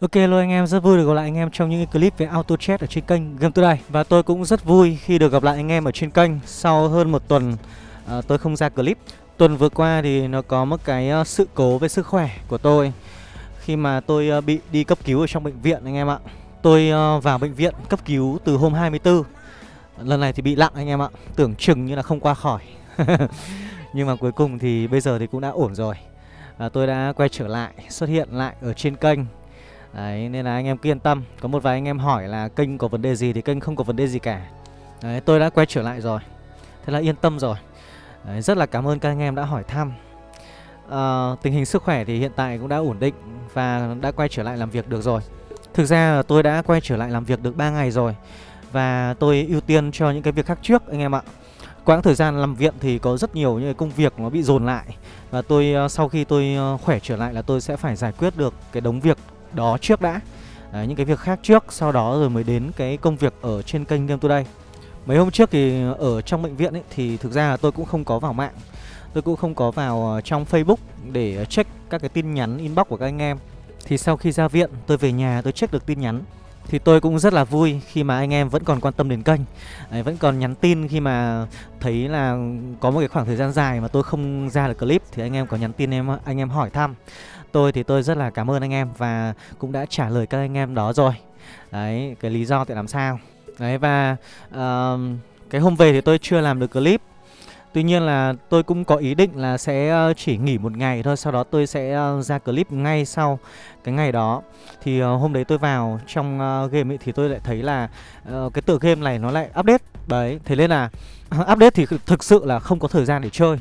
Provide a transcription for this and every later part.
Ok luôn anh em, rất vui được gặp lại anh em trong những clip về AutoChess ở trên kênh Game Today. Và tôi cũng rất vui khi được gặp lại anh em ở trên kênh sau hơn một tuần tôi không ra clip. Tuần vừa qua thì nó có một cái sự cố về sức khỏe của tôi khi mà tôi bị đi cấp cứu ở trong bệnh viện anh em ạ. Tôi vào bệnh viện cấp cứu từ hôm 24. Lần này thì bị nặng anh em ạ, tưởng chừng như là không qua khỏi. Nhưng mà cuối cùng thì bây giờ thì cũng đã ổn rồi. Tôi đã quay trở lại, xuất hiện lại ở trên kênh. Đấy, nên là anh em cứ yên tâm. Có một vài anh em hỏi là kênh có vấn đề gì thì kênh không có vấn đề gì cả. Đấy, tôi đã quay trở lại rồi, thế là yên tâm rồi. Đấy, rất là cảm ơn các anh em đã hỏi thăm. Tình hình sức khỏe thì hiện tại cũng đã ổn định và đã quay trở lại làm việc được rồi. Thực ra là tôi đã quay trở lại làm việc được 3 ngày rồi. Và tôi ưu tiên cho những cái việc khác trước anh em ạ. Quãng thời gian làm viện thì có rất nhiều những cái công việc nó bị dồn lại. Và tôi sau khi tôi khỏe trở lại là tôi sẽ phải giải quyết được cái đống việc đó trước đã. Đấy, những cái việc khác trước, sau đó rồi mới đến cái công việc ở trên kênh Game Today. Mấy hôm trước thì ở trong bệnh viện ấy, thì thực ra là tôi cũng không có vào mạng. Tôi cũng không có vào trong Facebook để check các cái tin nhắn inbox của các anh em. Thì sau khi ra viện tôi về nhà tôi check được tin nhắn. Thì tôi cũng rất là vui khi mà anh em vẫn còn quan tâm đến kênh. Đấy, vẫn còn nhắn tin khi mà thấy là có một cái khoảng thời gian dài mà tôi không ra được clip. Thì anh em có nhắn tin anh em hỏi thăm. Tôi thì tôi rất là cảm ơn anh em và cũng đã trả lời các anh em đó rồi. Đấy, cái lý do tại làm sao. Đấy, và cái hôm về thì tôi chưa làm được clip. Tuy nhiên là tôi cũng có ý định là sẽ chỉ nghỉ một ngày thôi. Sau đó tôi sẽ ra clip ngay sau cái ngày đó. Thì hôm đấy tôi vào trong game ấy, thì tôi lại thấy là cái tựa game này nó lại update. Đấy, thế nên là update thì thực sự là không có thời gian để chơi.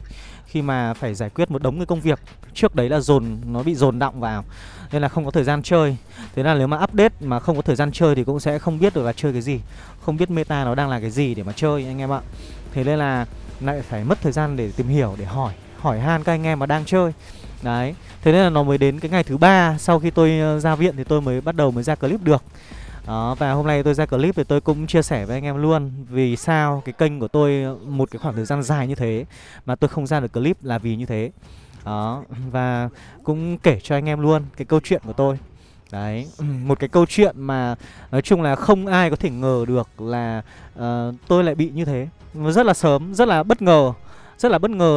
Khi mà phải giải quyết một đống cái công việc trước đấy là nó bị dồn đọng vào. Nên là không có thời gian chơi. Thế là nếu mà update mà không có thời gian chơi thì cũng sẽ không biết được là chơi cái gì. Không biết meta nó đang là cái gì để mà chơi anh em ạ. Thế nên là lại phải mất thời gian để tìm hiểu, để hỏi han các anh em mà đang chơi. Đấy, thế nên là nó mới đến cái ngày thứ ba sau khi tôi ra viện thì tôi mới bắt đầu mới ra clip được. Đó, và hôm nay tôi ra clip thì tôi cũng chia sẻ với anh em luôn vì sao cái kênh của tôi một cái khoảng thời gian dài như thế mà tôi không ra được clip là vì như thế. Đó, và cũng kể cho anh em luôn cái câu chuyện của tôi. Đấy, một cái câu chuyện mà nói chung là không ai có thể ngờ được là tôi lại bị như thế. Rất là sớm, rất là bất ngờ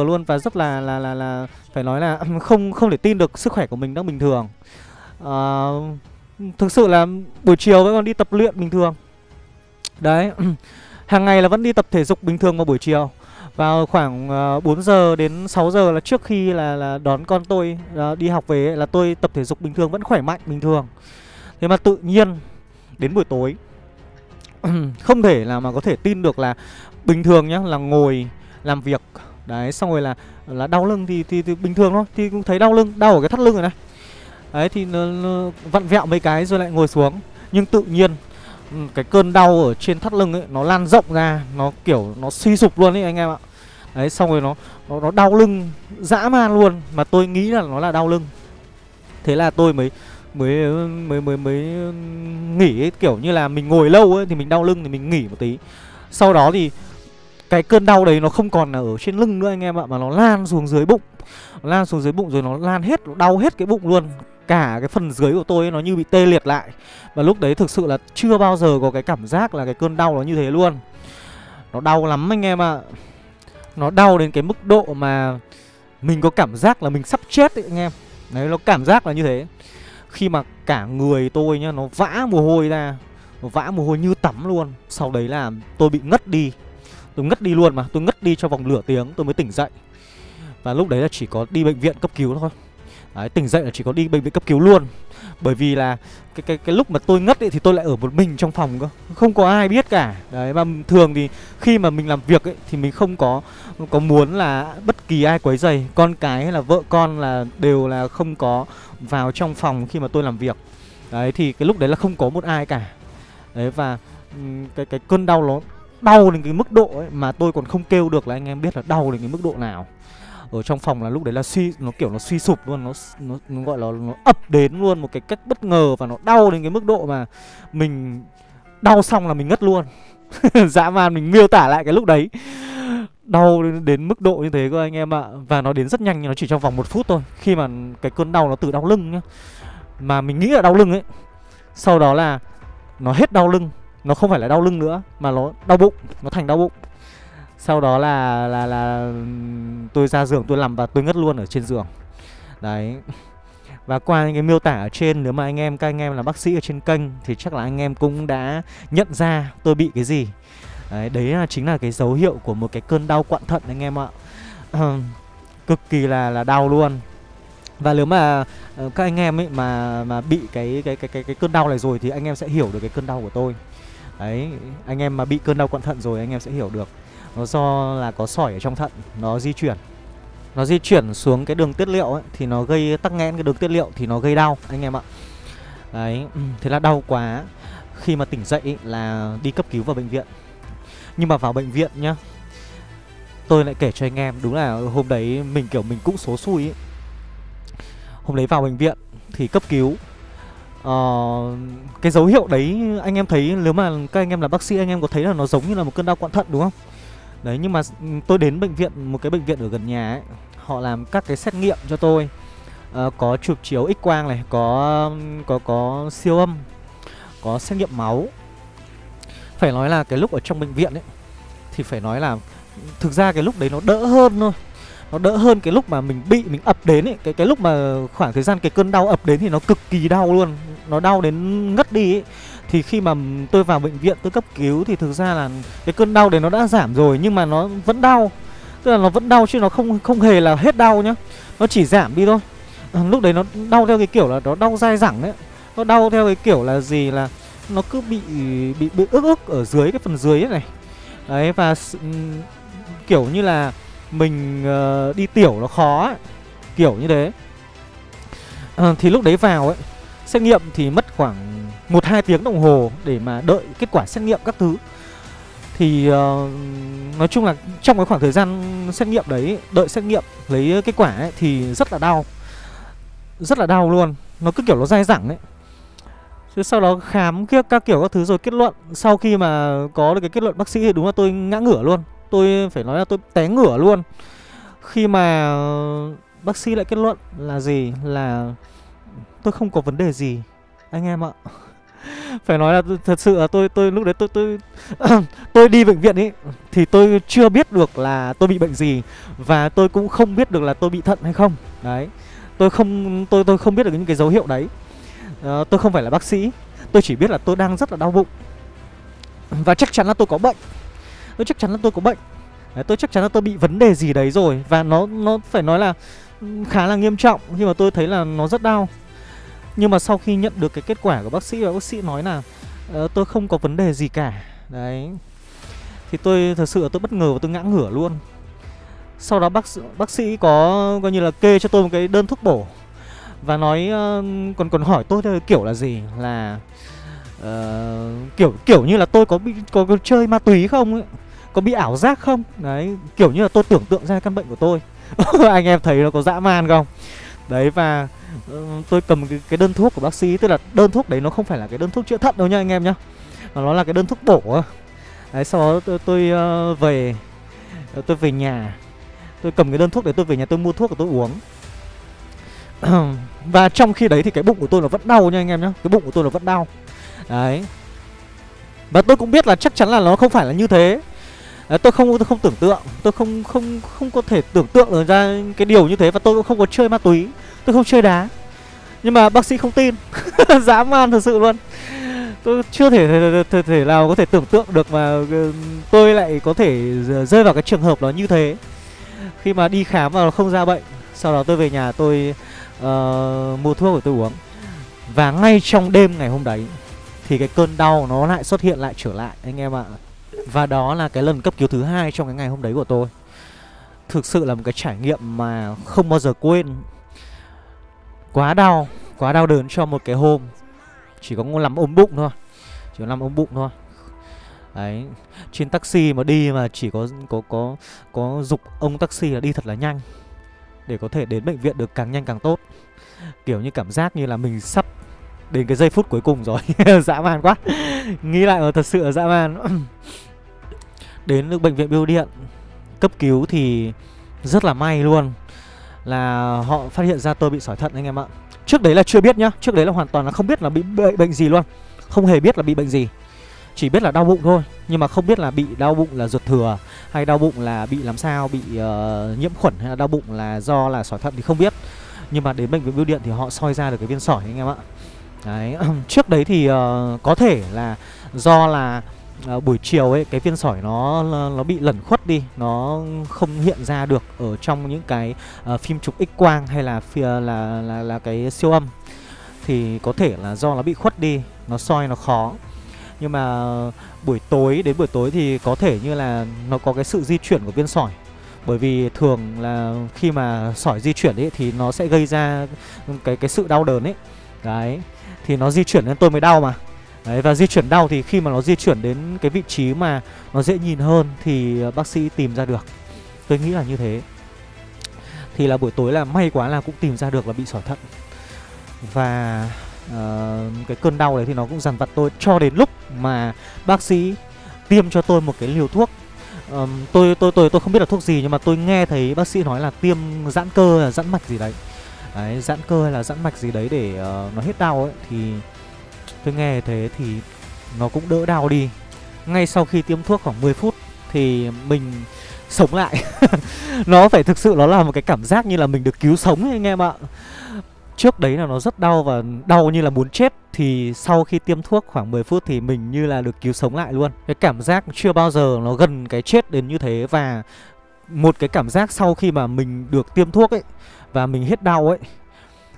luôn và rất là phải nói là không thể tin được sức khỏe của mình đang bình thường. Thực sự là buổi chiều vẫn còn đi tập luyện bình thường. Đấy, hàng ngày là vẫn đi tập thể dục bình thường vào buổi chiều. Vào khoảng 4 giờ đến 6 giờ là trước khi là đón con tôi đi học về ấy, là tôi tập thể dục bình thường, vẫn khỏe mạnh bình thường. Thế mà tự nhiên đến buổi tối không thể là mà có thể tin được là bình thường nhá, là ngồi làm việc. Đấy, xong rồi là đau lưng thì bình thường thôi, thì cũng thấy đau lưng, đau ở cái thắt lưng rồi này. Đấy, thì nó vặn vẹo mấy cái rồi lại ngồi xuống. Nhưng tự nhiên cái cơn đau ở trên thắt lưng ấy nó lan rộng ra, nó kiểu nó suy sụp luôn ấy anh em ạ. Đấy, xong rồi nó đau lưng dã man luôn mà tôi nghĩ là nó là đau lưng. Thế là tôi mới nghỉ ấy, kiểu như là mình ngồi lâu ấy thì mình đau lưng thì mình nghỉ một tí. Sau đó thì cái cơn đau đấy nó không còn là ở trên lưng nữa anh em ạ, mà nó lan xuống dưới bụng. Nó lan xuống dưới bụng rồi nó lan hết, nó đau hết cái bụng luôn. Cả cái phần dưới của tôi ấy, nó như bị tê liệt lại. Và lúc đấy thực sự là chưa bao giờ có cái cảm giác là cái cơn đau nó như thế luôn. Nó đau lắm anh em ạ. Nó đau đến cái mức độ mà mình có cảm giác là mình sắp chết ấy anh em. Đấy, nó cảm giác là như thế. Khi mà cả người tôi nhá, nó vã mồ hôi ra, nó vã mồ hôi như tắm luôn. Sau đấy là tôi bị ngất đi. Tôi ngất đi luôn mà, tôi ngất đi cho vòng nửa tiếng tôi mới tỉnh dậy. Và lúc đấy là chỉ có đi bệnh viện cấp cứu thôi. Đấy, tỉnh dậy là chỉ có đi bệnh viện cấp cứu luôn. Bởi vì là cái lúc mà tôi ngất ấy, thì tôi lại ở một mình trong phòng cơ, không có ai biết cả. Đấy, mà thường thì khi mà mình làm việc ấy, thì mình không có muốn là bất kỳ ai quấy rầy. Con cái hay là vợ con là đều là không có vào trong phòng khi mà tôi làm việc. Đấy, thì cái lúc đấy là không có một ai cả. Đấy, và cái cơn đau nó đau đến cái mức độ ấy, mà tôi còn không kêu được là anh em biết là đau đến cái mức độ nào. Ở trong phòng là lúc đấy là nó suy sụp luôn, nó gọi là nó ập đến luôn một cái cách bất ngờ và nó đau đến cái mức độ mà mình đau xong là mình ngất luôn. Dã man, mình miêu tả lại cái lúc đấy. Đau đến mức độ như thế cơ anh em ạ. Và nó đến rất nhanh, nó chỉ trong vòng 1 phút thôi. Khi mà cái cơn đau nó từ đau lưng nhá, mà mình nghĩ là đau lưng ấy, Sau đó là nó hết đau lưng, nó không phải là đau lưng nữa mà nó đau bụng, nó thành đau bụng. Sau đó là tôi ra giường, tôi nằm và tôi ngất luôn ở trên giường. Đấy. Và qua những cái miêu tả ở trên, nếu mà anh em, các anh em là bác sĩ ở trên kênh thì chắc là anh em cũng đã nhận ra tôi bị cái gì. Đấy, chính là cái dấu hiệu của một cái cơn đau quặn thận anh em ạ. Cực kỳ là đau luôn. Và nếu mà các anh em ấy mà bị cái cơn đau này rồi thì anh em sẽ hiểu được cái cơn đau của tôi. Đấy, anh em mà bị cơn đau quặn thận rồi anh em sẽ hiểu được. Nó do là có sỏi ở trong thận, nó di chuyển. Nó di chuyển xuống cái đường tiết liệu ấy, thì nó gây tắc nghẽn cái đường tiết liệu, thì nó gây đau anh em ạ. Đấy, thế là đau quá. Khi mà tỉnh dậy ấy, là đi cấp cứu vào bệnh viện. Nhưng mà vào bệnh viện nhá, tôi lại kể cho anh em, đúng là hôm đấy mình kiểu mình cũng số xui ấy. Hôm đấy vào bệnh viện thì cấp cứu. Cái dấu hiệu đấy anh em thấy, nếu mà các anh em là bác sĩ anh em có thấy là nó giống như là một cơn đau quặn thận đúng không? Đấy, nhưng mà tôi đến bệnh viện, một cái bệnh viện ở gần nhà ấy, họ làm các cái xét nghiệm cho tôi. Có chụp chiếu X quang này, có siêu âm, có xét nghiệm máu. Phải nói là cái lúc ở trong bệnh viện ấy thì phải nói là thực ra cái lúc đấy nó đỡ hơn thôi. Nó đỡ hơn cái lúc mà mình bị, mình ập đến ấy. Cái lúc mà khoảng thời gian cái cơn đau ập đến thì nó cực kỳ đau luôn. Nó đau đến ngất đi ấy. Thì khi mà tôi vào bệnh viện tôi cấp cứu thì thực ra là cái cơn đau đấy nó đã giảm rồi, nhưng mà nó vẫn đau. Tức là nó vẫn đau chứ nó không hề là hết đau nhá. Nó chỉ giảm đi thôi. Lúc đấy nó đau theo cái kiểu là nó đau dai dẳng ấy. Nó đau theo cái kiểu là gì, là nó cứ bị ức ở dưới, cái phần dưới ấy này. Đấy, và kiểu như là mình đi tiểu nó khó ấy. Kiểu như thế. Thì lúc đấy vào ấy, xét nghiệm thì mất khoảng 1-2 tiếng đồng hồ để mà đợi kết quả xét nghiệm các thứ. Thì nói chung là trong cái khoảng thời gian xét nghiệm đấy, đợi xét nghiệm lấy kết quả ấy, thì rất là đau. Rất là đau luôn. Nó cứ kiểu nó dai dẳng ấy. Chứ sau đó khám các kiểu các thứ rồi kết luận. Sau khi mà có được cái kết luận bác sĩ thì đúng là tôi ngã ngửa luôn. Tôi phải nói là tôi té ngửa luôn. Khi mà bác sĩ lại kết luận là gì, là tôi không có vấn đề gì anh em ạ. Phải nói là thật sự là tôi lúc đấy tôi đi bệnh viện ấy thì tôi chưa biết được là tôi bị bệnh gì, và tôi cũng không biết được là tôi bị thận hay không. Đấy. Tôi không biết được những cái dấu hiệu đấy. Tôi không phải là bác sĩ. Tôi chỉ biết là tôi đang rất là đau bụng. Và chắc chắn là tôi có bệnh. Tôi chắc chắn là tôi có bệnh. Đấy, tôi chắc chắn là tôi bị vấn đề gì đấy rồi. Và nó phải nói là khá là nghiêm trọng. Khi mà tôi thấy là nó rất đau. Nhưng mà sau khi nhận được cái kết quả của bác sĩ, và bác sĩ nói là tôi không có vấn đề gì cả. Đấy. Thì tôi thật sự là tôi bất ngờ và tôi ngã ngửa luôn. Sau đó bác sĩ có coi như là kê cho tôi một cái đơn thuốc bổ. Và nói còn hỏi tôi kiểu là gì, là kiểu như là tôi có chơi ma túy không ấy, có bị ảo giác không. Đấy, kiểu như là tôi tưởng tượng ra căn bệnh của tôi. Anh em thấy nó có dã man không? Đấy, và tôi cầm cái đơn thuốc của bác sĩ. Tức là đơn thuốc đấy nó không phải là cái đơn thuốc chữa thận đâu nha anh em nhá, mà nó là cái đơn thuốc bổ. Đấy, sau đó tôi về nhà. Tôi cầm cái đơn thuốc để tôi về nhà, tôi mua thuốc và tôi uống. Và trong khi đấy thì cái bụng của tôi nó vẫn đau nha anh em nhá. Cái bụng của tôi nó vẫn đau. Đấy. Và tôi cũng biết là chắc chắn là nó không phải là như thế. Đấy, tôi không tưởng tượng. Tôi không có thể tưởng tượng ra cái điều như thế. Và tôi cũng không có chơi ma túy. Tôi không chơi đá. Nhưng mà bác sĩ không tin. Dã man thật sự luôn. Tôi chưa thể nào có thể tưởng tượng được mà tôi lại có thể rơi vào cái trường hợp đó như thế. Khi mà đi khám mà nó không ra bệnh. Sau đó tôi về nhà tôi mua thuốc để tôi uống. Và ngay trong đêm ngày hôm đấy thì cái cơn đau nó lại xuất hiện lại trở lại anh em ạ. Và đó là cái lần cấp cứu thứ hai trong cái ngày hôm đấy của tôi. Thực sự là một cái trải nghiệm mà không bao giờ quên. Quá đau đớn cho một cái hôm. Chỉ có nằm ôm bụng thôi. Chỉ có nằm ôm bụng thôi. Đấy, trên taxi mà đi mà chỉ có giục ông taxi là đi thật là nhanh để có thể đến bệnh viện được càng nhanh càng tốt. Kiểu như cảm giác như là mình sắp đến cái giây phút cuối cùng rồi. Dã man quá. Nghĩ lại mà thật sự là dã man. Đến được bệnh viện Bưu Điện cấp cứu thì rất là may luôn, là họ phát hiện ra tôi bị sỏi thận anh em ạ. Trước đấy là chưa biết nhá, trước đấy là hoàn toàn là không biết là bị bệnh gì luôn. Không hề biết là bị bệnh gì. Chỉ biết là đau bụng thôi, nhưng mà không biết là bị đau bụng là ruột thừa, hay đau bụng là bị làm sao, bị nhiễm khuẩn, hay là đau bụng là do là sỏi thận thì không biết. Nhưng mà đến bệnh viện bưu điện thì họ soi ra được cái viên sỏi anh em ạ. Đấy, trước đấy thì có thể là do là buổi chiều ấy cái viên sỏi nó bị lẩn khuất đi, nó không hiện ra được ở trong những cái phim chụp X quang hay là cái siêu âm, thì có thể là do nó bị khuất đi, nó soi nó khó. Nhưng mà buổi tối, đến buổi tối thì có thể như là nó có cái sự di chuyển của viên sỏi. Bởi vì thường là khi mà sỏi di chuyển ấy thì nó sẽ gây ra cái sự đau đớn ấy. Đấy, thì nó di chuyển nên tôi mới đau mà. Đấy, và di chuyển đau thì khi mà nó di chuyển đến cái vị trí mà nó dễ nhìn hơn thì bác sĩ tìm ra được. Tôi nghĩ là như thế. Thì là buổi tối là may quá là cũng tìm ra được là bị sỏi thận. Và cái cơn đau đấy thì nó cũng dằn vặt tôi cho đến lúc mà bác sĩ tiêm cho tôi một cái liều thuốc. Tôi không biết là thuốc gì, nhưng mà tôi nghe thấy bác sĩ nói là tiêm giãn cơ, là giãn mạch gì đấy. Đấy, giãn cơ hay là giãn mạch gì đấy để nó hết đau ấy. Thì tôi nghe thế thì nó cũng đỡ đau đi. Ngay sau khi tiêm thuốc khoảng 10 phút thì mình sống lại. Nó phải thực sự nó là một cái cảm giác như là mình được cứu sống ấy, anh em ạ. Trước đấy là nó rất đau và đau như là muốn chết. Thì sau khi tiêm thuốc khoảng 10 phút thì mình như là được cứu sống lại luôn. Cái cảm giác chưa bao giờ nó gần cái chết đến như thế. Và một cái cảm giác sau khi mà mình được tiêm thuốc ấy và mình hết đau ấy,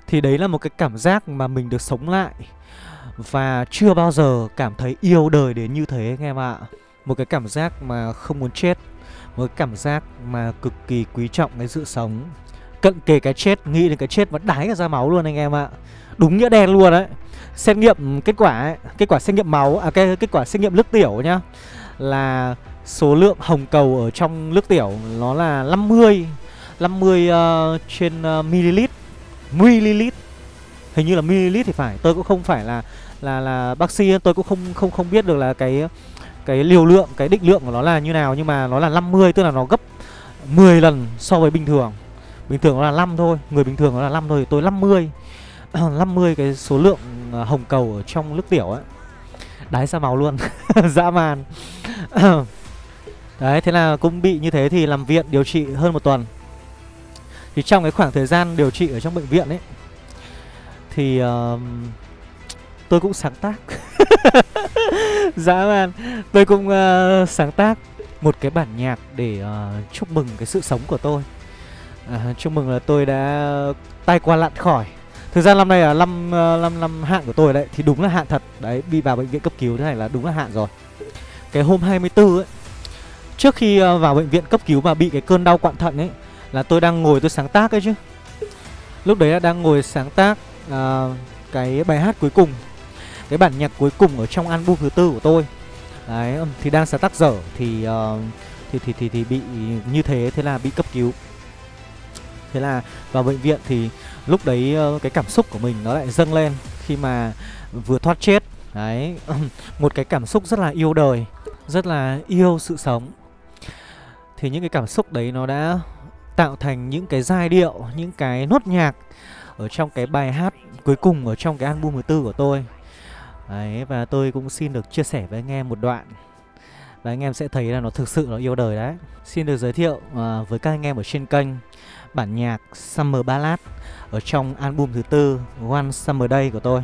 thì đấy là một cái cảm giác mà mình được sống lại. Và chưa bao giờ cảm thấy yêu đời đến như thế anh em ạ. Một cái cảm giác mà không muốn chết, một cái cảm giác mà cực kỳ quý trọng cái sự sống. Cận kề cái chết, nghĩ đến cái chết vẫn đái cả ra máu luôn anh em ạ. Đúng nghĩa đen luôn đấy. Xét nghiệm kết quả ấy, kết quả xét nghiệm máu, kết quả xét nghiệm nước tiểu nhá, là số lượng hồng cầu ở trong nước tiểu nó là 50 trên ml. Hình như là ml thì phải. Tôi cũng không phải là bác sĩ, tôi cũng không biết được là cái liều lượng, cái định lượng của nó là như nào, nhưng mà nó là 50, tức là nó gấp 10 lần so với bình thường. Bình thường nó là 5 thôi, người bình thường nó là 5 thôi, tôi 50 cái số lượng hồng cầu ở trong nước tiểu ấy. Đái ra máu luôn. Dã man. Đấy, thế là cũng bị như thế thì nằm viện điều trị hơn một tuần. Thì trong cái khoảng thời gian điều trị ở trong bệnh viện ấy thì tôi cũng sáng tác. Dã man. Tôi cũng sáng tác một cái bản nhạc để chúc mừng cái sự sống của tôi. Chúc mừng là tôi đã tai qua lặn khỏi. Thực ra năm nay là năm hạn của tôi đấy. Thì đúng là hạn thật. Đấy, đi vào bệnh viện cấp cứu thế này là đúng là hạn rồi. Cái hôm 24 ấy, trước khi vào bệnh viện cấp cứu mà bị cái cơn đau quặn thận ấy, là tôi đang ngồi tôi sáng tác ấy chứ. Lúc đấy là đang ngồi sáng tác cái bài hát cuối cùng, cái bản nhạc cuối cùng ở trong album thứ tư của tôi. Đấy, thì đang sáng tác dở thì bị như thế, thế là bị cấp cứu. Thế là vào bệnh viện thì lúc đấy cái cảm xúc của mình nó lại dâng lên khi mà vừa thoát chết. Đấy, một cái cảm xúc rất là yêu đời, rất là yêu sự sống. Thì những cái cảm xúc đấy nó đã tạo thành những cái giai điệu, những cái nốt nhạc ở trong cái bài hát cuối cùng ở trong cái album thứ tư của tôi. Đấy, và tôi cũng xin được chia sẻ với anh em một đoạn. Và anh em sẽ thấy là nó thực sự nó yêu đời đấy. Xin được giới thiệu với các anh em ở trên kênh bản nhạc Summer Ballad ở trong album thứ tư One Summer Day của tôi.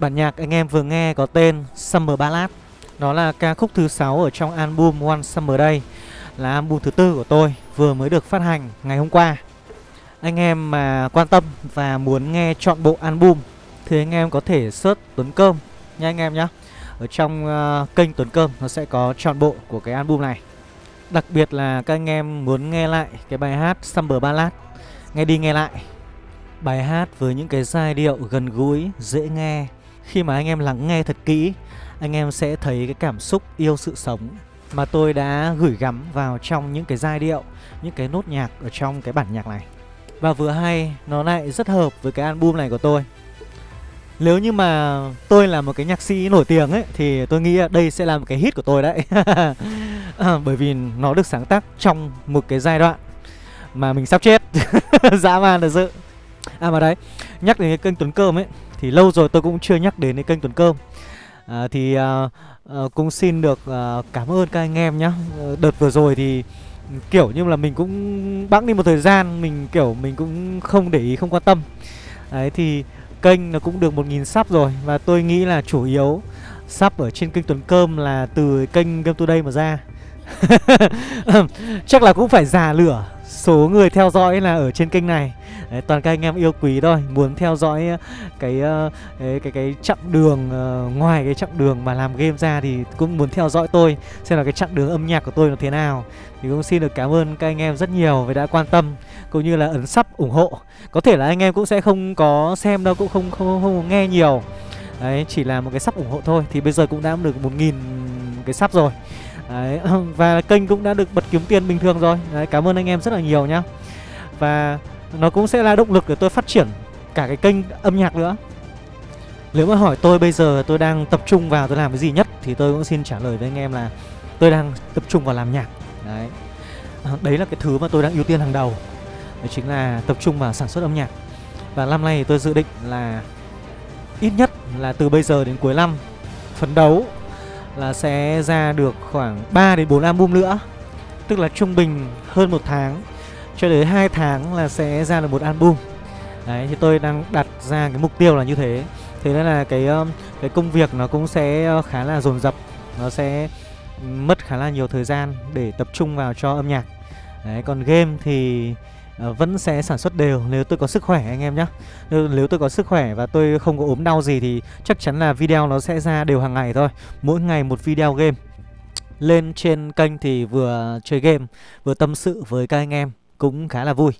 Bản nhạc anh em vừa nghe có tên Summer Ballad. Đó là ca khúc thứ 6 ở trong album One Summer Day, là album thứ 4 của tôi, vừa mới được phát hành ngày hôm qua. Anh em mà quan tâm và muốn nghe trọn bộ album thì anh em có thể search Tuấn Cơm nha anh em nhé. Ở trong kênh Tuấn Cơm nó sẽ có trọn bộ của cái album này. Đặc biệt là các anh em muốn nghe lại cái bài hát Summer Ballad, nghe đi nghe lại. Bài hát với những cái giai điệu gần gũi, dễ nghe. Khi mà anh em lắng nghe thật kỹ, anh em sẽ thấy cái cảm xúc yêu sự sống mà tôi đã gửi gắm vào trong những cái giai điệu, những cái nốt nhạc ở trong cái bản nhạc này. Và vừa hay nó lại rất hợp với cái album này của tôi. Nếu như mà tôi là một cái nhạc sĩ nổi tiếng ấy, thì tôi nghĩ đây sẽ là một cái hit của tôi đấy. Bởi vì nó được sáng tác trong một cái giai đoạn mà mình sắp chết. Dã man thật sự. À mà đấy, nhắc đến cái kênh Tuấn Cơm ấy, thì lâu rồi tôi cũng chưa nhắc đến cái kênh Tuấn Cơm. Cũng xin được cảm ơn các anh em nhé. Đợt vừa rồi thì kiểu như là mình cũng bẵng đi một thời gian, mình cũng không để ý, không quan tâm. Đấy thì kênh nó cũng được 1000 sub rồi. Và tôi nghĩ là chủ yếu sub ở trên kênh Tuấn Cơm là từ kênh Game Today mà ra. Chắc là cũng phải già lửa số người theo dõi là ở trên kênh này. Đấy, toàn các anh em yêu quý thôi, muốn theo dõi cái chặng đường, ngoài cái chặng đường mà làm game ra thì cũng muốn theo dõi tôi, xem là cái chặng đường âm nhạc của tôi nó thế nào. Thì cũng xin được cảm ơn các anh em rất nhiều vì đã quan tâm cũng như là ấn sub ủng hộ. Có thể là anh em cũng sẽ không có xem đâu, cũng không nghe nhiều. Đấy, chỉ là một cái sub ủng hộ thôi. Thì bây giờ cũng đã được 1000 cái sub rồi. Đấy, và kênh cũng đã được bật kiếm tiền bình thường rồi. Đấy, cảm ơn anh em rất là nhiều nhá. Và nó cũng sẽ là động lực để tôi phát triển cả cái kênh âm nhạc nữa. Nếu mà hỏi tôi bây giờ tôi đang tập trung vào tôi làm cái gì nhất, thì tôi cũng xin trả lời với anh em là tôi đang tập trung vào làm nhạc. Đấy, đấy là cái thứ mà tôi đang ưu tiên hàng đầu. Đấy chính là tập trung vào sản xuất âm nhạc. Và năm nay thì tôi dự định là ít nhất là từ bây giờ đến cuối năm, phấn đấu là sẽ ra được khoảng 3 đến 4 album nữa. Tức là trung bình hơn 1 tháng cho đến 2 tháng là sẽ ra được một album. Đấy, thì tôi đang đặt ra cái mục tiêu là như thế. Thế nên là cái công việc nó cũng sẽ khá là dồn dập, nó sẽ mất khá là nhiều thời gian để tập trung vào cho âm nhạc. Đấy, còn game thì vẫn sẽ sản xuất đều nếu tôi có sức khỏe anh em nhé. Nếu tôi có sức khỏe và tôi không có ốm đau gì thì chắc chắn là video nó sẽ ra đều hàng ngày thôi. Mỗi ngày một video game. Lên trên kênh thì vừa chơi game, vừa tâm sự với các anh em, cũng khá là vui.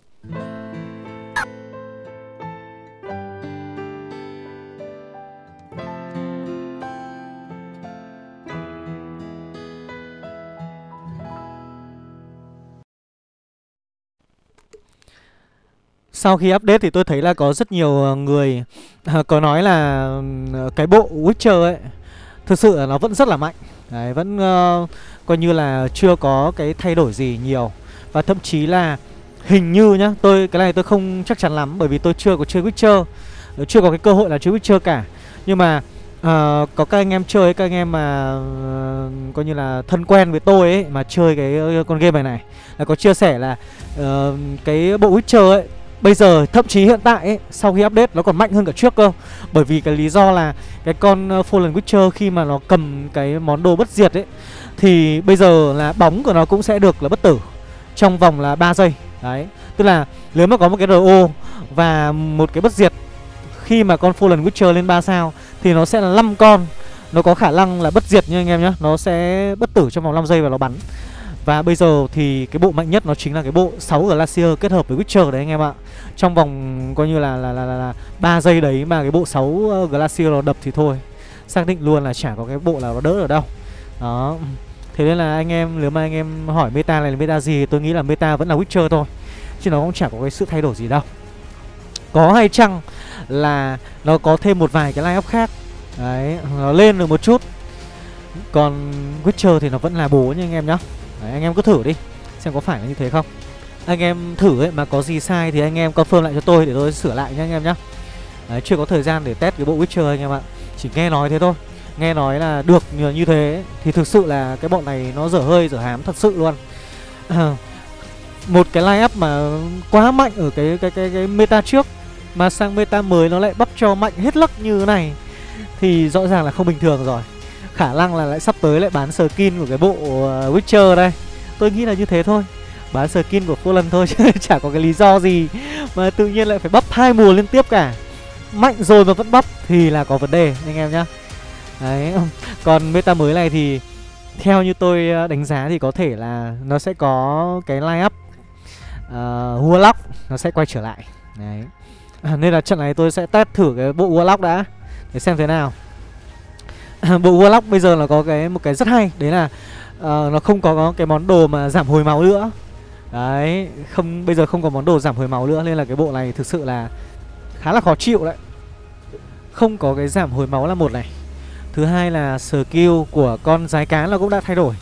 Sau khi update thì tôi thấy là có rất nhiều người có nói là cái bộ Witcher ấy thực sự là nó vẫn rất là mạnh. Đấy, vẫn coi như là chưa có cái thay đổi gì nhiều. Và thậm chí là hình như nhá, cái này tôi không chắc chắn lắm bởi vì tôi chưa có chơi Witcher, chưa có cái cơ hội là chơi Witcher cả. Nhưng mà có các anh em chơi, các anh em mà coi như là thân quen với tôi ấy mà chơi cái con game này là có chia sẻ là cái bộ Witcher ấy bây giờ thậm chí hiện tại ấy, sau khi update nó còn mạnh hơn cả trước cơ. Bởi vì cái lý do là cái con Fallen Witcher khi mà nó cầm cái món đồ bất diệt ấy thì bây giờ là bóng của nó cũng sẽ được là bất tử trong vòng là 3 giây. Đấy, tức là nếu mà có một cái RO và một cái bất diệt, khi mà con Fallen Witcher lên 3 sao thì nó sẽ là 5 con, nó có khả năng là bất diệt nha anh em nhé. Nó sẽ bất tử trong vòng 5 giây và nó bắn. Và bây giờ thì cái bộ mạnh nhất nó chính là cái bộ 6 Glacier kết hợp với Witcher đấy anh em ạ. Trong vòng coi như là 3 giây đấy mà cái bộ 6 Glacier nó đập thì thôi, xác định luôn là chả có cái bộ nào nó đỡ ở đâu. Đó, thế nên là anh em, nếu mà anh em hỏi meta này là meta gì, tôi nghĩ là meta vẫn là Witcher thôi, chứ nó cũng chả có cái sự thay đổi gì đâu. Có hay chăng là nó có thêm một vài cái line up khác, đấy, nó lên được một chút. Còn Witcher thì nó vẫn là bố nha anh em nhá. Đấy, anh em cứ thử đi xem có phải là như thế không. Anh em thử ấy mà có gì sai thì anh em confirm lại cho tôi để tôi sửa lại nhá anh em nhá. Đấy, chưa có thời gian để test cái bộ Witcher anh em ạ. Chỉ nghe nói thế thôi. Nghe nói là được như thế ấy, thì thực sự là cái bọn này nó dở hơi dở hám thật sự luôn. Một cái line up mà quá mạnh ở cái meta trước mà sang meta mới nó lại bắp cho mạnh hết lắc như thế này thì rõ ràng là không bình thường rồi. Khả năng là lại sắp tới lại bán skin của cái bộ Witcher đây. Tôi nghĩ là như thế thôi. Bán skin của Fallen thôi chứ chả có cái lý do gì mà tự nhiên lại phải bắp 2 mùa liên tiếp cả. Mạnh rồi mà vẫn bắp thì là có vấn đề anh em nhá. Đấy. Còn meta mới này thì theo như tôi đánh giá thì có thể là nó sẽ có cái line up Warlock nó sẽ quay trở lại. Đấy. Nên là trận này tôi sẽ test thử cái bộ Warlock đã để xem thế nào. Bộ Warlock bây giờ là có cái một cái rất hay, đấy là nó không có cái món đồ mà giảm hồi máu nữa. Đấy, không, bây giờ không có món đồ giảm hồi máu nữa nên là cái bộ này thực sự là khá là khó chịu đấy. Không có cái giảm hồi máu là một này. Thứ hai là skill của con giái cá là cũng đã thay đổi.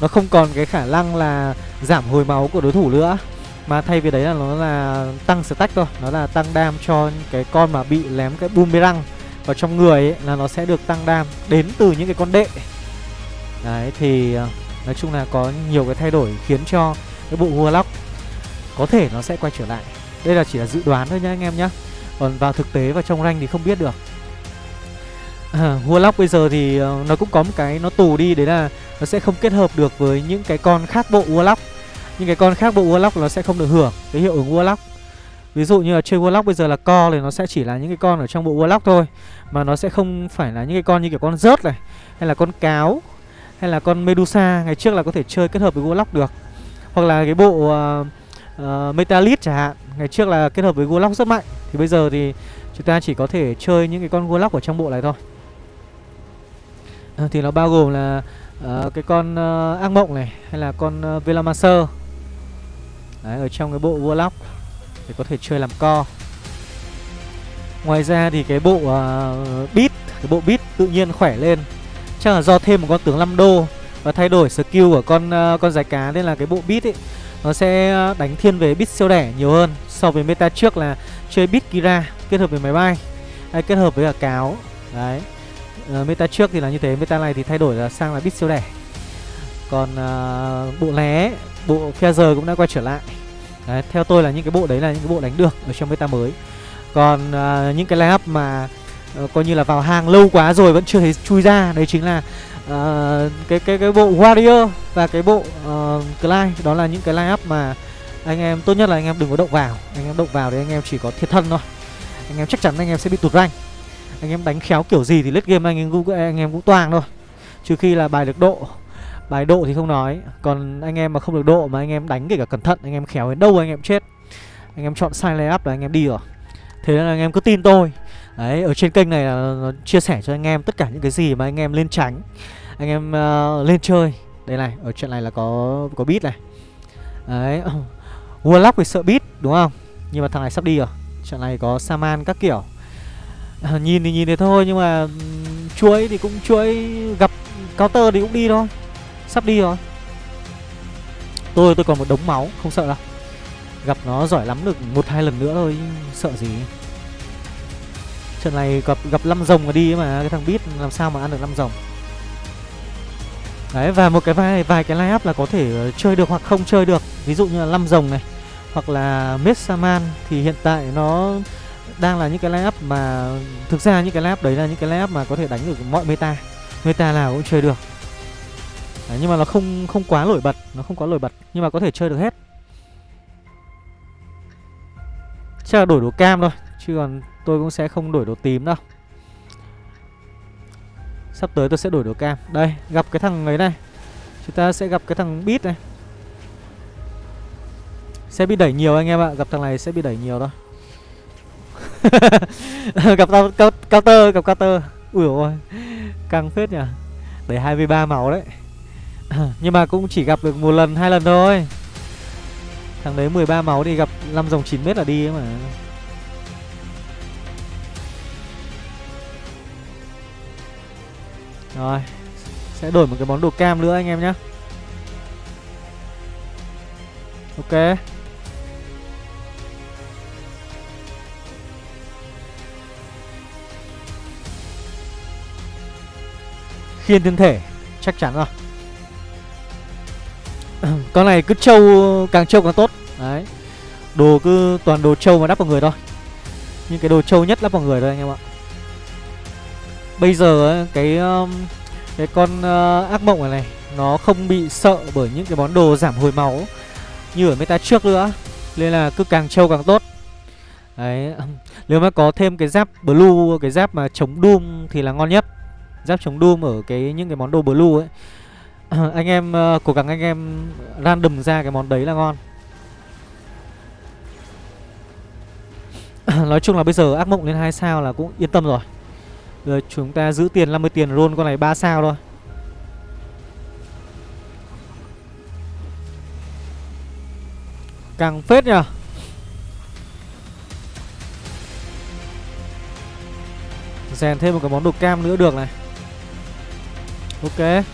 Nó không còn cái khả năng là giảm hồi máu của đối thủ nữa, mà thay vì đấy là nó là tăng stack thôi. Nó là tăng đam cho cái con mà bị lém cái boomerang vào trong người ấy, là nó sẽ được tăng đam đến từ những cái con đệ. Đấy, thì nói chung là có nhiều cái thay đổi khiến cho cái bộ Warlock có thể nó sẽ quay trở lại. Đây là chỉ là dự đoán thôi nhá anh em nhá. Còn vào thực tế và trong rank thì không biết được. Warlock bây giờ thì nó cũng có một cái nó tù đi, đấy là nó sẽ không kết hợp được với những cái con khác bộ Warlock. Những cái con khác bộ Warlock nó sẽ không được hưởng cái hiệu ứng Warlock. Ví dụ như là chơi Warlock bây giờ là core thì nó sẽ chỉ là những cái con ở trong bộ Warlock thôi, mà nó sẽ không phải là những cái con như kiểu con rớt này, hay là con cáo, hay là con Medusa ngày trước là có thể chơi kết hợp với Warlock được. Hoặc là cái bộ Metalist chẳng hạn, ngày trước là kết hợp với Warlock rất mạnh. Thì bây giờ thì chúng ta chỉ có thể chơi những cái con Warlock ở trong bộ này thôi. Thì nó bao gồm là cái con ác mộng này, hay là con Velomancer. Đấy, ở trong cái bộ Warlock thì có thể chơi làm co. Ngoài ra thì cái bộ Beat, cái bộ Beat tự nhiên khỏe lên. Chắc là do thêm một con tướng 5 đô và thay đổi skill của con giái cá, nên là cái bộ Beat ấy nó sẽ đánh thiên về Beat siêu đẻ nhiều hơn so với meta trước là chơi Beat Kira kết hợp với máy bay hay kết hợp với cả cáo. Đấy. Meta trước thì là như thế, meta này thì thay đổi là sang là Beat siêu đẻ. Còn bộ né, bộ Feather cũng đã quay trở lại. Đấy, theo tôi là những cái bộ đấy là những cái bộ đánh được ở trong meta mới. Còn những cái lineup mà coi như là vào hàng lâu quá rồi vẫn chưa thấy chui ra, đấy chính là cái bộ Warrior và cái bộ Clyde. Đó là những cái lineup mà anh em tốt nhất là anh em đừng có động vào. Anh em động vào thì anh em chỉ có thiệt thân thôi. Anh em chắc chắn anh em sẽ bị tụt rank. Anh em đánh khéo kiểu gì thì late game anh em cũng toang thôi. Trừ khi là bài được độ. Bài độ thì không nói. Còn anh em mà không được độ mà anh em đánh kể cả cẩn thận, anh em khéo đến đâu anh em chết. Anh em chọn sai layup là anh em đi rồi. Thế nên là anh em cứ tin tôi. Đấy, ở trên kênh này là nó chia sẻ cho anh em tất cả những cái gì mà anh em lên tránh. Anh em lên chơi. Đây này, ở trận này là có beat này. Đấy, Warlock thì sợ beat đúng không? Nhưng mà thằng này sắp đi rồi. Trận này có Shaman các kiểu. Nhìn thì nhìn thế thôi, nhưng mà chuối thì cũng chuối, gặp counter thì cũng đi thôi. Sắp đi rồi. Tôi còn một đống máu, không sợ đâu. Gặp nó giỏi lắm được 1-2 lần nữa thôi, sợ gì. Trận này gặp 5 rồng mà đi mà, cái thằng beat làm sao mà ăn được 5 rồng. Đấy, và một cái vài cái line up là có thể chơi được hoặc không chơi được. Ví dụ như là 5 rồng này, hoặc là Shaman thì hiện tại nó đang là những cái line up mà thực ra những cái line up đấy là những cái line up mà có thể đánh được mọi meta. Meta nào cũng chơi được. Đấy, nhưng mà nó không quá nổi bật, nó không quá nổi bật nhưng mà có thể chơi được hết. Chắc là đổi đồ cam thôi, chứ còn tôi cũng sẽ không đổi đồ tím đâu. Sắp tới tôi sẽ đổi đồ cam. Đây, gặp cái thằng ấy này. Chúng ta sẽ gặp cái thằng beat này. Sẽ bị đẩy nhiều anh em ạ, gặp thằng này sẽ bị đẩy nhiều thôi. Gặp counter, gặp counter. Ui dồi ôi, căng phết nhỉ. Đẩy 23 máu đấy. Nhưng mà cũng chỉ gặp được 1 lần 2 lần thôi. Thằng đấy 13 máu thì gặp 5 dòng 9m là đi ấy mà. Rồi, sẽ đổi một cái món đồ cam nữa anh em nhé. Ok. Khiên thiên thể, chắc chắn rồi. Con này cứ trâu càng tốt. Đấy. Đồ cứ toàn đồ trâu mà đắp vào người thôi. Những cái đồ trâu nhất đắp vào người thôi anh em ạ. bây giờ cái con ác mộng này nó không bị sợ bởi những cái món đồ giảm hồi máu như ở meta trước nữa, nên là cứ càng trâu càng tốt. Đấy, nếu mà có thêm cái giáp blue, cái giáp mà chống doom thì là ngon nhất. Giáp chống doom ở cái những cái món đồ blue ấy. Anh em cố gắng anh em random ra cái món đấy là ngon. Nói chung là bây giờ ác mộng lên 2 sao là cũng yên tâm rồi. Rồi chúng ta giữ tiền 50 tiền roll con này 3 sao thôi. Càng phết nhờ. Rèn thêm một cái món đồ cam nữa được này. Ok.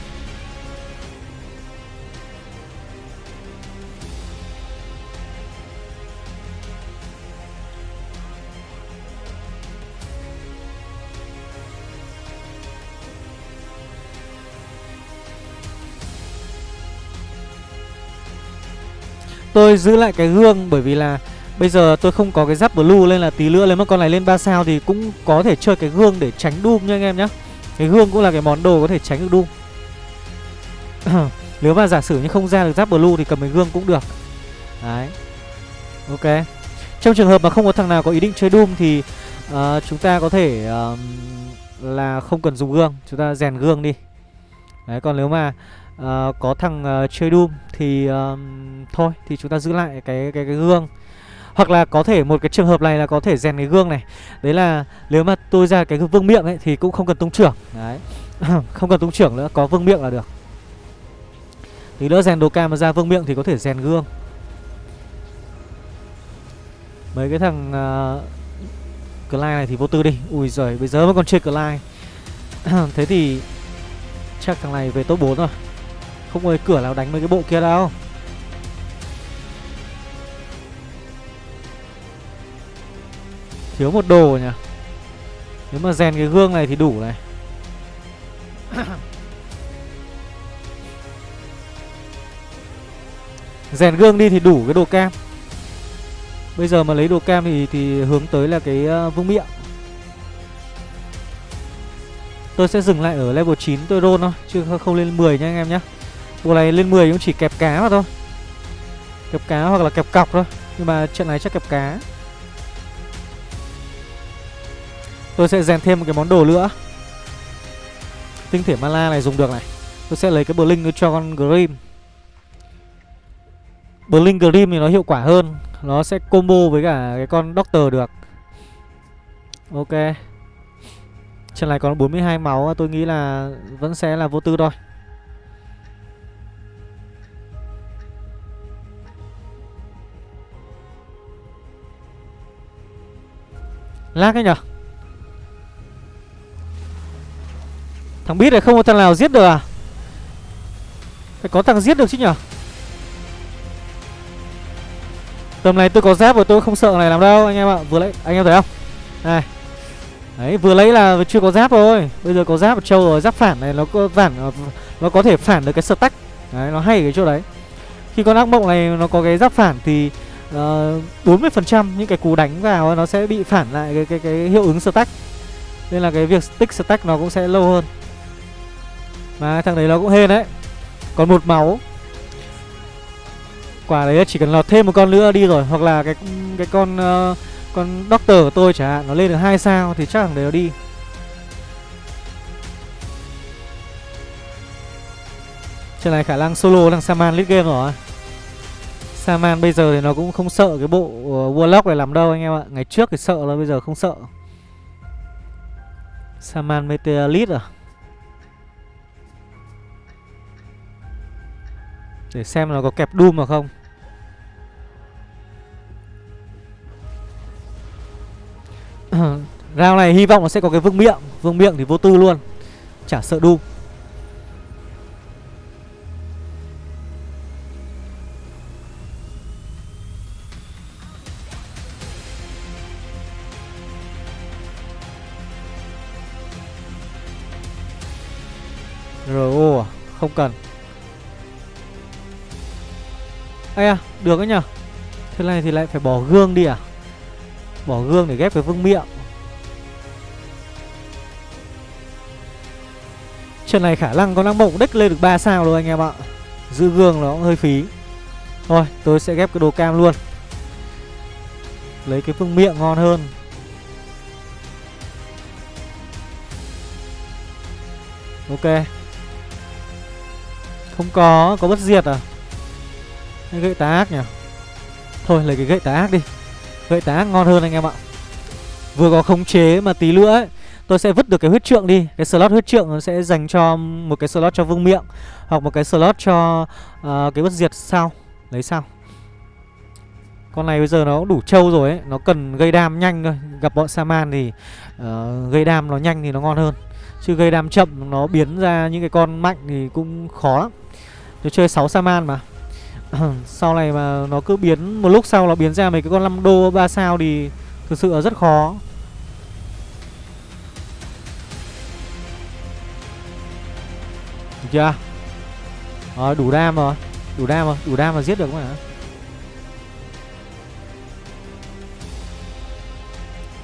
Tôi giữ lại cái gương bởi vì là bây giờ tôi không có cái giáp blue, nên là tí nữa lấy một con này lên 3 sao thì cũng có thể chơi cái gương để tránh doom nha anh em nhé. Cái gương cũng là cái món đồ có thể tránh được doom. Nếu mà giả sử như không ra được giáp blue thì cầm cái gương cũng được. Đấy. Ok. Trong trường hợp mà không có thằng nào có ý định chơi doom thì chúng ta có thể là không cần dùng gương, chúng ta rèn gương đi. Đấy, còn nếu mà có thằng chơi doom thì thôi thì chúng ta giữ lại cái gương. Hoặc là có thể một cái trường hợp này là có thể rèn cái gương này. Đấy là nếu mà tôi ra cái vương miệng ấy thì cũng không cần tung trưởng. Đấy. Không cần tung trưởng nữa, có vương miệng là được. Thì nữa rèn đồ cam mà ra vương miệng thì có thể rèn gương. Mấy cái thằng Clyde này thì vô tư đi. Ui giời, bây giờ mới còn chơi Clyde. Thế thì chắc thằng này về top 4 rồi. Không có cửa nào đánh mấy cái bộ kia đâu. Thiếu một đồ nhỉ. Nếu mà rèn cái gương này thì đủ này. Rèn gương đi thì đủ cái đồ cam. Bây giờ mà lấy đồ cam thì hướng tới là cái vương miệng. Tôi sẽ dừng lại ở level 9 tôi roll thôi, chứ không lên 10 nha anh em nhé. Bộ này lên 10 cũng chỉ kẹp cá mà thôi. Kẹp cá hoặc là kẹp cọc thôi. Nhưng mà trận này chắc kẹp cá. Tôi sẽ rèn thêm một cái món đồ nữa. Tinh thể mana này dùng được này. Tôi sẽ lấy cái Blink cho con Grim. Blink Grim thì nó hiệu quả hơn. Nó sẽ combo với cả cái con Doctor được. Ok. Trên này còn 42 máu. Tôi nghĩ là vẫn sẽ là vô tư thôi. Lag ấy nhở. Thằng Beat này không có thằng nào giết được à? Phải có thằng giết được chứ nhở. Tầm này tôi có giáp và tôi không sợ này làm đâu anh em ạ. Vừa lấy anh em thấy không? Này. Đấy, vừa lấy là chưa có giáp thôi. Bây giờ có giáp trâu rồi, giáp phản này nó có thể phản được cái stack. Đấy, nó hay cái chỗ đấy. Khi con ác mộng này nó có cái giáp phản thì 40% những cái cú đánh vào nó sẽ bị phản lại cái hiệu ứng stack. Nên là cái việc tích stack nó cũng sẽ lâu hơn. Mà thằng đấy nó cũng hên đấy. Còn một máu. Quả đấy chỉ cần lọt thêm một con nữa đi rồi. Hoặc là cái con Doctor của tôi chẳng hạn, nó lên được 2 sao thì chắc thằng đấy nó đi. Trên này khả năng solo thằng Shaman lead game rồi. Shaman bây giờ thì nó cũng không sợ cái bộ Warlock này làm đâu anh em ạ. Ngày trước thì sợ rồi, bây giờ không sợ. Shaman Meteorite à? Để xem nó có kẹp Doom mà không. Round này hy vọng nó sẽ có cái vương miệng. Vương miệng thì vô tư luôn, chả sợ Doom. RO à? Không cần. Ê à, được đấy nhở. Thế này thì lại phải bỏ gương đi à? Bỏ gương để ghép với vương miệng. Trận này khả năng có năng mộng deck lên được 3 sao luôn anh em ạ. Giữ gương nó cũng hơi phí. Thôi tôi sẽ ghép cái đồ cam luôn, lấy cái phương miệng ngon hơn. Ok, không có bất diệt à? Cái gậy tá ác nhỉ? Thôi lấy cái gậy tá ác đi, gậy tá ác ngon hơn anh em ạ. Vừa có khống chế mà tí nữa ấy, tôi sẽ vứt được cái huyết trượng đi. Cái slot huyết trượng nó sẽ dành cho một cái slot cho vương miệng, hoặc một cái slot cho cái bất diệt sao. Lấy sao? Con này bây giờ nó cũng đủ trâu rồi ấy, nó cần gây đam nhanh thôi. Gặp bọn Shaman thì gây đam nó nhanh thì nó ngon hơn, chứ gây đam chậm nó biến ra những cái con mạnh thì cũng khó lắm. Tôi chơi 6 Shaman mà sau này mà nó cứ biến, một lúc sau nó biến ra mấy cái con 5 đô 3 sao thì thực sự là rất khó. Được chưa? Rồi, đủ đam rồi. Đủ đam mà giết được không hả?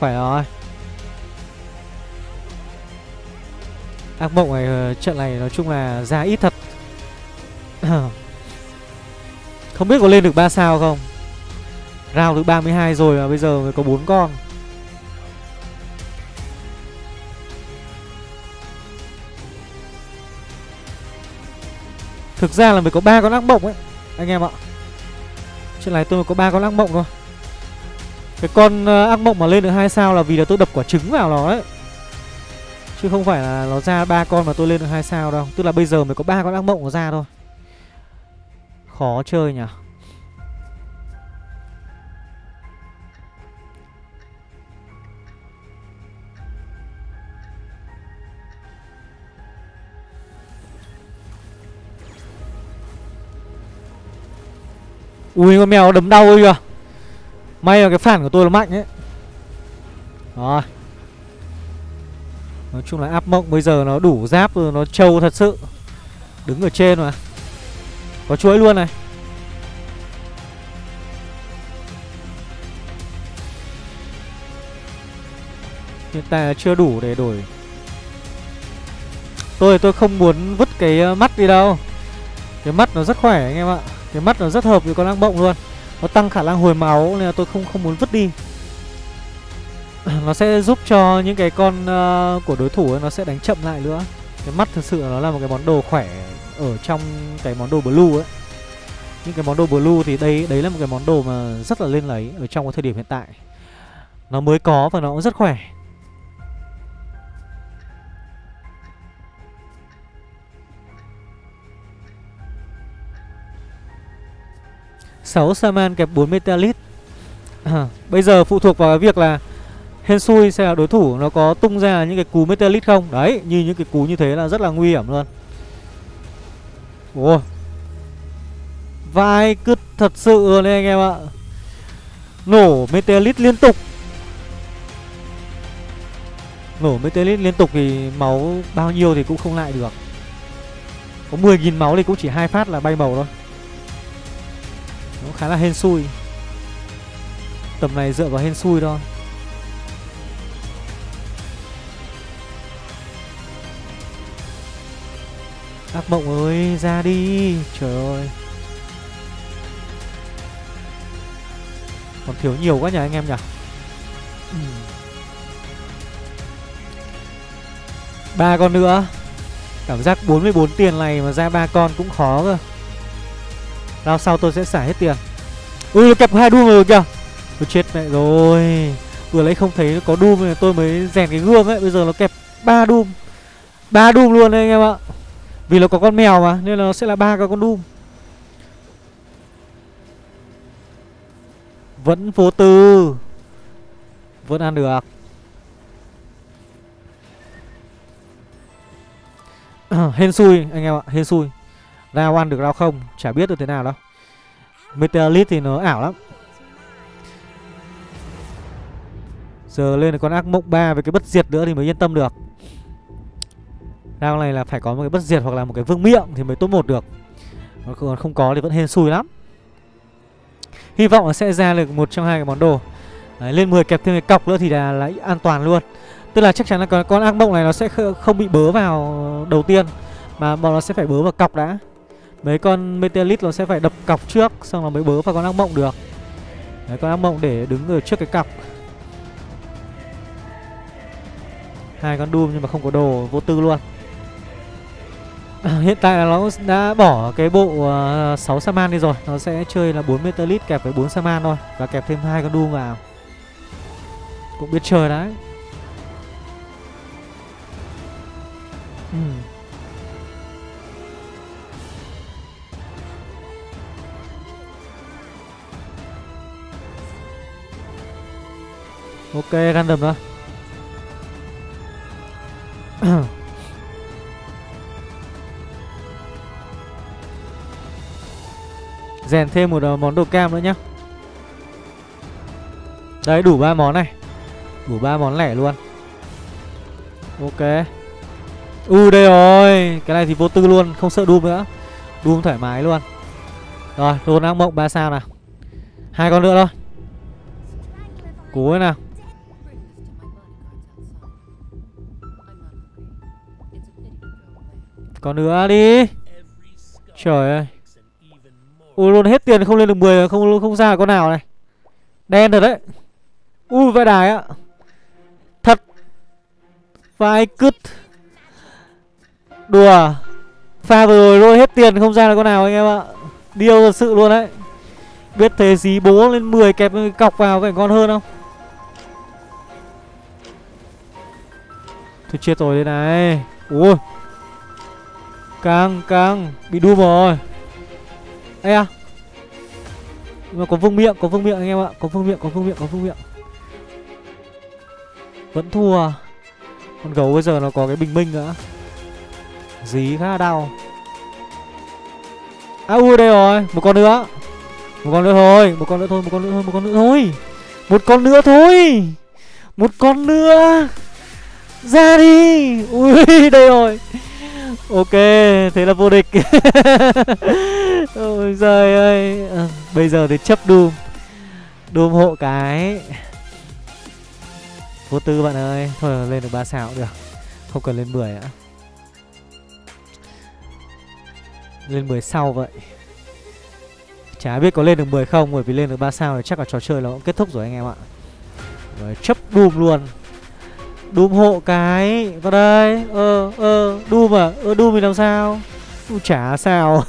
Khỏe rồi. Ác mộng này, trận này nói chung là ra ít thật. Không biết có lên được 3 sao không. Round thứ 32 rồi mà bây giờ mới có 4 con. Thực ra là mới có 3 con ác mộng ấy anh em ạ. Trên này tôi mới có 3 con ác mộng thôi. Cái con ác mộng mà lên được 2 sao là vì là tôi đập quả trứng vào nó đấy, chứ không phải là nó ra 3 con mà tôi lên được 2 sao đâu. Tức là bây giờ mới có 3 con ác mộng nó ra thôi. Khó chơi nhỉ. Ui con mèo đấm đau kìa. May là cái phản của tôi nó mạnh ấy. Rồi, nói chung là áp mộng bây giờ nó đủ giáp rồi, nó trâu thật sự. Đứng ở trên mà. Có chuối luôn này. Hiện tại là chưa đủ để đổi. Tôi không muốn vứt cái mắt đi đâu. Cái mắt nó rất khỏe anh em ạ. Cái mắt nó rất hợp với con ác mộng luôn. Nó tăng khả năng hồi máu nên là tôi không muốn vứt đi. Nó sẽ giúp cho những cái con của đối thủ ấy, nó sẽ đánh chậm lại nữa. Cái mắt thực sự nó là một cái món đồ khỏe ở trong cái món đồ blue ấy. Những cái món đồ blue thì đấy là một cái món đồ mà rất là lên lấy ở trong cái thời điểm hiện tại. Nó mới có và nó cũng rất khỏe. Sáu Shaman kẹp 4 Metalist. Bây giờ phụ thuộc vào cái việc là Hensui sẽ là đối thủ nó có tung ra những cái cú Metalist không. Đấy, như những cái cú như thế là rất là nguy hiểm luôn. Ôi, vai cứt thật sự rồi đấy anh em ạ. Nổ Meteorite liên tục. Nổ Meteorite liên tục thì máu bao nhiêu thì cũng không lại được. Có 10.000 máu thì cũng chỉ 2 phát là bay màu thôi. Nó khá là hên xui. Tầm này dựa vào hên xui thôi. Ác mộng ơi, ra đi. Trời ơi, còn thiếu nhiều quá nhỉ anh em nhỉ. Ba con nữa. Cảm giác 44 tiền này mà ra 3 con cũng khó cơ. Rao sau tôi sẽ xả hết tiền. Ui, kẹp 2 đuông rồi kìa. Tôi chết mẹ rồi. Vừa lấy không thấy có đuông tôi mới rèn cái gương ấy. Bây giờ nó kẹp 3 đuông. 3 đuông luôn đấy anh em ạ. Vì nó có con mèo mà nên là nó sẽ là 3 con Doom. Vẫn vô tư. Vẫn ăn được. Hên xui anh em ạ, hên xui. Ra one được ra không, chả biết được thế nào đâu. Meteorite thì nó ảo lắm. Giờ lên được con ác mộng 3 với cái bất diệt nữa thì mới yên tâm được. Round này là phải có một cái bất diệt hoặc là một cái vương miệng thì mới top 1 được. Còn không có thì vẫn hên xui lắm. Hy vọng là sẽ ra được một trong hai cái món đồ. Đấy, lên 10 kẹp thêm cái cọc nữa thì là an toàn luôn. Tức là chắc chắn là con ác mộng này nó sẽ không bị bớ vào đầu tiên, mà bọn nó sẽ phải bớ vào cọc đã. Mấy con Metalist nó sẽ phải đập cọc trước, xong nó mới bớ vào con ác mộng được. Đấy, con ác mộng để đứng ở trước cái cọc. Hai con Doom nhưng mà không có đồ, vô tư luôn. Hiện tại là nó đã bỏ cái bộ 6 Shaman đi rồi. Nó sẽ chơi là 4 Metalist kẹp với 4 Shaman thôi, và kẹp thêm 2 con Doom vào. Cũng biết chơi đấy. Ok, random đó. Rèn thêm một món đồ cam nữa nhá. Đấy, đủ 3 món này. Đủ 3 món lẻ luôn. Ok. Đây rồi. Cái này thì vô tư luôn, không sợ Doom nữa. Doom thoải mái luôn. Rồi, đồ ác mộng 3 sao nào. 2 con nữa thôi. Cố thế nào. Còn nữa đi. Trời ơi. Ui luôn, hết tiền không lên được 10, không ra con nào này. Đen thật đấy. Ui vai đài á. Thật. Vai cứt. Đùa. Pha vừa rồi luôn, hết tiền không ra được con nào anh em ạ. Điêu thật sự luôn đấy. Biết thế gì bố lên 10 kẹp cọc vào phải ngon hơn không. Thôi chết rồi đây này. Ui. Căng bị đu rồi. Ê à. Nhưng mà có vương miệng, anh em ạ. Có vương miệng. Vẫn thua. Con gấu bây giờ nó có cái bình minh nữa. Dí khá đau. À ui đây rồi, một con nữa thôi. Một con nữa. Ra đi. Ui đây rồi. Ok, thế là vô địch. Ôi giời ơi. Bây giờ thì chấp Doom. Doom hộ cái. Vô tư bạn ơi. Thôi lên được 3 sao cũng được. Không cần lên 10 nữa. Lên 10 sau vậy. Chả biết có lên được 10 không. Bởi vì lên được 3 sao thì chắc là trò chơi nó cũng kết thúc rồi anh em ạ. Rồi chấp Doom luôn. Doom hộ cái vào đây. Doom à? Doom thì làm sao? Chả sao.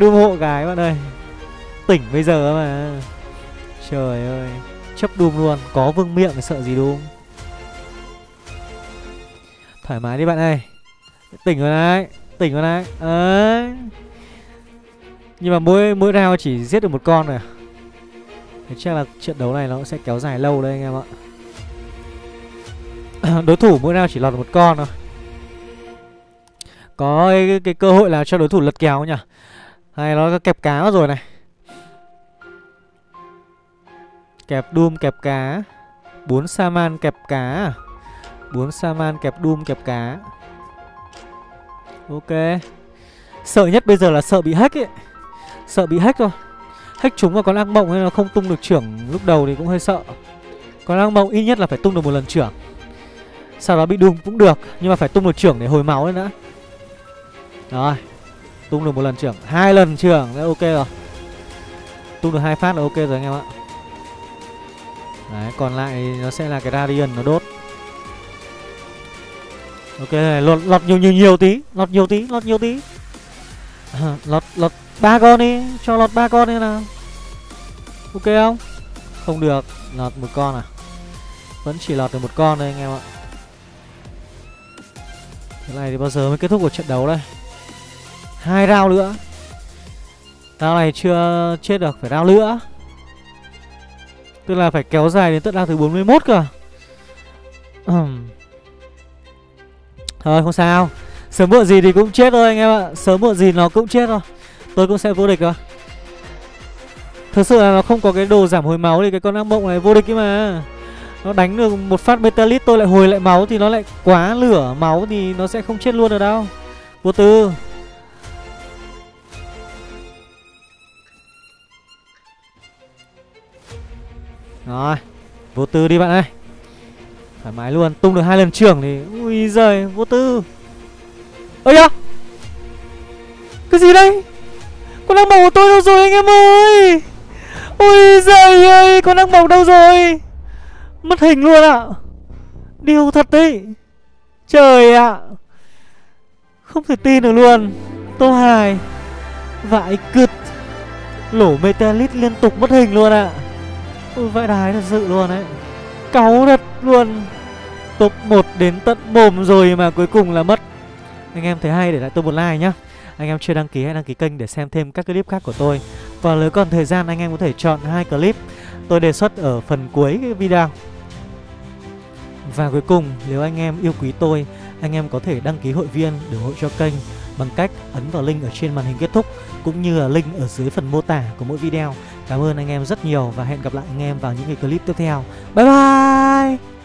Doom hộ cái bạn ơi. Tỉnh bây giờ mà. Trời ơi. Chấp Doom luôn. Có vương miệng thì sợ gì Doom. Thoải mái đi bạn ơi. Tỉnh rồi đấy. Đấy. Nhưng mà mỗi round chỉ giết được một con này. Chắc là trận đấu này nó sẽ kéo dài lâu đấy anh em ạ. Đối thủ mỗi round chỉ lọt một con thôi. Có cái cơ hội là cho đối thủ lật kéo nhỉ. Hay nó kẹp cá rồi này. Kẹp Doom kẹp cá. 4 Shaman kẹp cá. 4 Shaman kẹp Doom kẹp cá. Ok. Sợ nhất bây giờ là sợ bị hack ấy. Sợ bị hack thôi. Hack chúng vào con ác mộng hay nó không tung được trưởng lúc đầu thì cũng hơi sợ. Con ác mộng ít nhất là phải tung được một lần trưởng. Sau đó bị Doom cũng được, nhưng mà phải tung được trưởng để hồi máu nữa. Rồi. Tung được một lần trưởng, 2 lần trưởng đã ok rồi. Tung được 2 phát là ok rồi anh em ạ. Đấy, còn lại nó sẽ là cái Radiant nó đốt. Ok, lọt nhiều tí. Lọt 3 con đi, cho lọt 3 con đi nào. Ok không? Không được, lọt một con à. Vẫn chỉ lọt được một con thôi anh em ạ. Cái này thì bao giờ mới kết thúc của trận đấu đây. 2 round nữa. Round này chưa chết được, phải round nữa. Tức là phải kéo dài đến tận round thứ 41 cơ. Thôi không sao. Sớm muộn gì thì cũng chết thôi anh em ạ. Sớm muộn gì nó cũng chết thôi. Tôi cũng sẽ vô địch thôi. Thực sự là nó không có cái đồ giảm hồi máu thì cái con ác mộng này vô địch ấy mà. Nó đánh được một phát Metalist tôi lại hồi lại máu thì nó lại quá lửa máu thì nó sẽ không chết luôn được đâu. Vô tư. Rồi. Vô tư đi bạn ơi. Thoải mái luôn, tung được 2 lần trưởng thì ui giời, vô tư. Ơ da, cái gì đây? Con ác mộng của tôi đâu rồi anh em ơi? Ui giời ơi, con ác mộng đâu rồi? Mất hình luôn ạ. Điều thật đấy. Trời ạ. Không thể tin được luôn. Tô hài. Vãi cứt. Lỗ Metalist liên tục mất hình luôn ạ. Ui vãi đái thật sự luôn đấy. Cáu thật luôn. Top 1 đến tận mồm rồi mà cuối cùng là mất. Anh em thấy hay để lại tôi một like nhá. Anh em chưa đăng ký hãy đăng ký kênh để xem thêm các clip khác của tôi. Và nếu còn thời gian anh em có thể chọn 2 clip tôi đề xuất ở phần cuối cái video. Và cuối cùng, nếu anh em yêu quý tôi, anh em có thể đăng ký hội viên để ủng hộ cho kênh bằng cách ấn vào link ở trên màn hình kết thúc cũng như là link ở dưới phần mô tả của mỗi video. Cảm ơn anh em rất nhiều và hẹn gặp lại anh em vào những cái clip tiếp theo. Bye bye!